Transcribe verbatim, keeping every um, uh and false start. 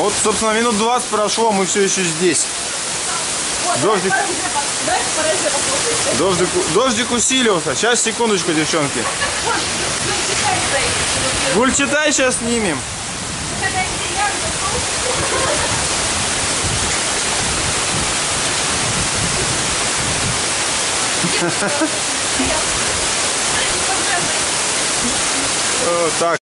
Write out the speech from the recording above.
Вот, собственно, минут двадцать прошло, мы все еще здесь. Дождик, дождик, дождик усилился. Сейчас, секундочку, девчонки. Гульчатай сейчас снимем. Так.